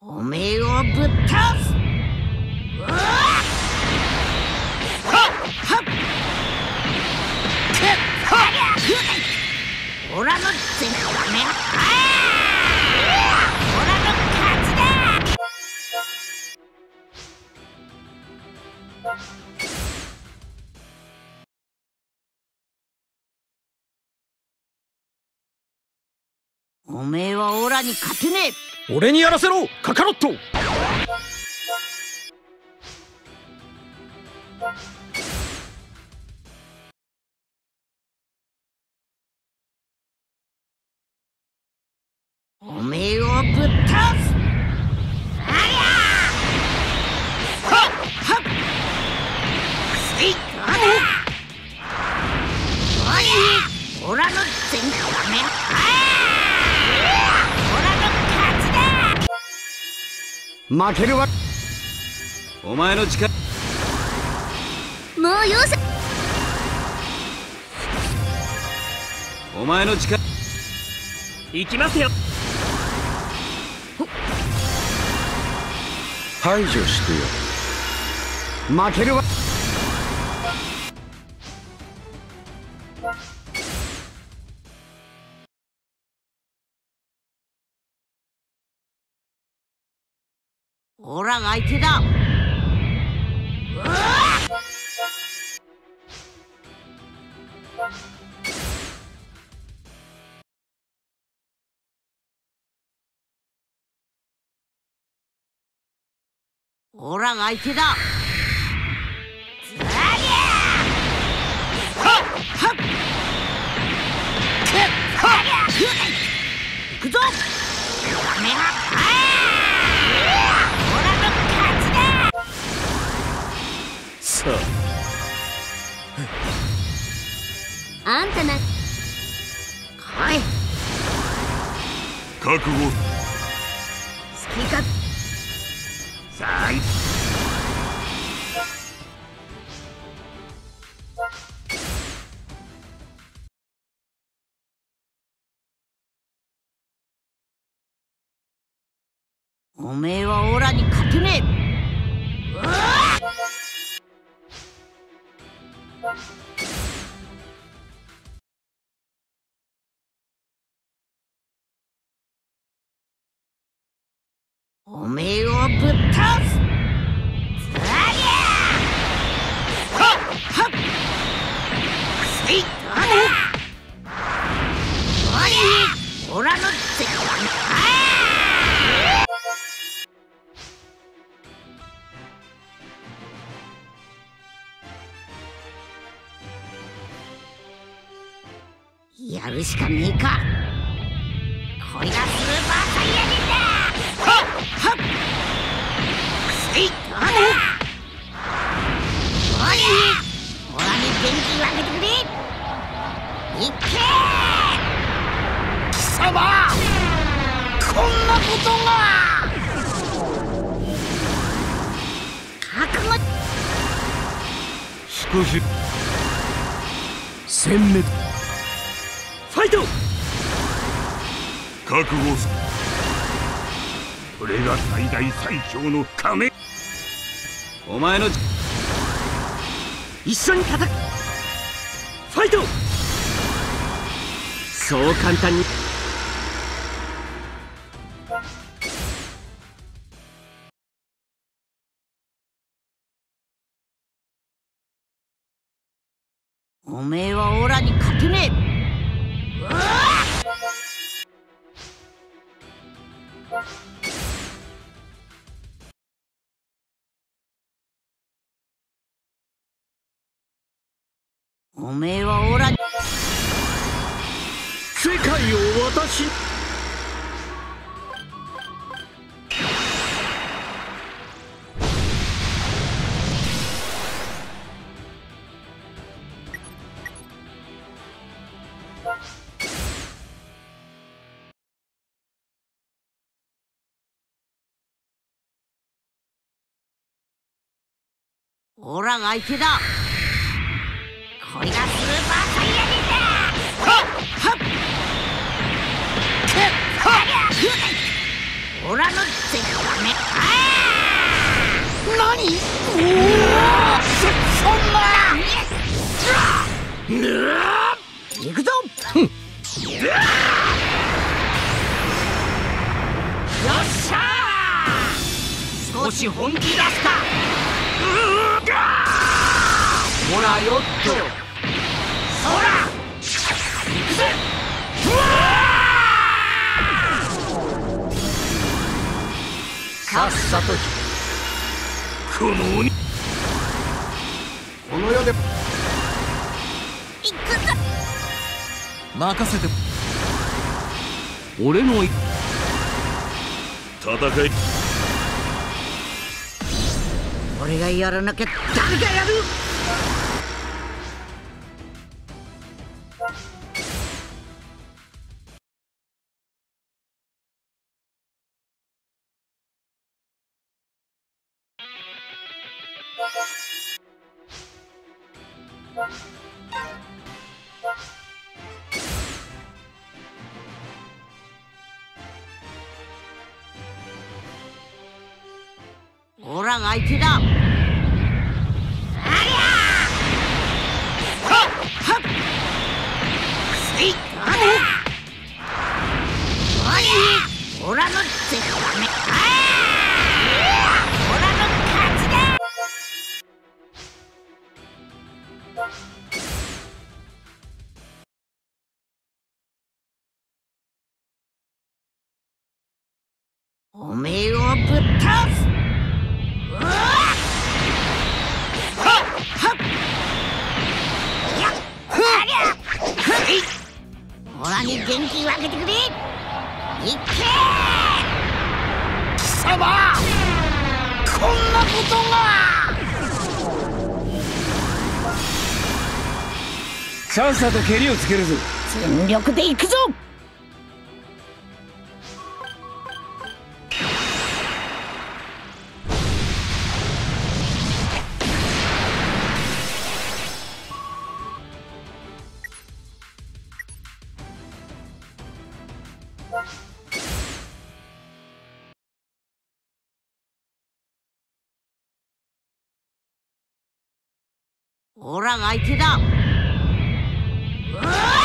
おめえをぶっ倒す！オラの勝ちだ！おめえはオラに勝てねえ！俺にやらせろ！カカロット！おめえをぶっ倒す！ありゃ！はっはっ！くせい！ありゃ！おりゃ！オラの全カメ！ありゃ！オラの勝ちだ！負けるわ！お前の力！もうよせ！お前の力！いきますよ！排除してよ。負けるわ。オラが相手だ。オラが相手だ。ザリャー！はっはっ！くっ！はっ！行くぞ！やめな！ああ！オラの勝ちだ！さあ。あんたな。はい。覚悟。好き勝手。おめえはオラに勝てねえ！うわっ！おめえをぶっ倒す！ザリャー！はっはっ！くせい！おり！オラの全カメ！やるしかねえか！こいがスーパーサイヤ人だ！はっ！くせい！あら！おり！おらに元気をあげてくれ！いっけー！貴様！こんなことが！覚悟！少し殲滅！ファイト！覚悟する！これが最大最強の亀。お前の一緒に戦う。ファイト。そう簡単に。おめえはオラに勝てねえ。うわっ！おめえはオラに世界を渡しオラが相手だ。これがスーパーサイヤ人だ。はっはっオラの絶対目。ああ何？そんな行くぞ。よっしゃー、少し本気出した。ほらよっと、ほらいくぜ。さっさとこの世でいくぞ。任せて、俺の戦い。俺がやらなきゃ誰がやる。オラが相手だ。オラの絶対目。おめえをぶっ倒す。うわっはっやっありゃっ、オラに元気分けてくれ。いっけー、貴様こんなことが。さっさと蹴りをつけるぞ。全力でいくぞ。オラが相手だ。うわ！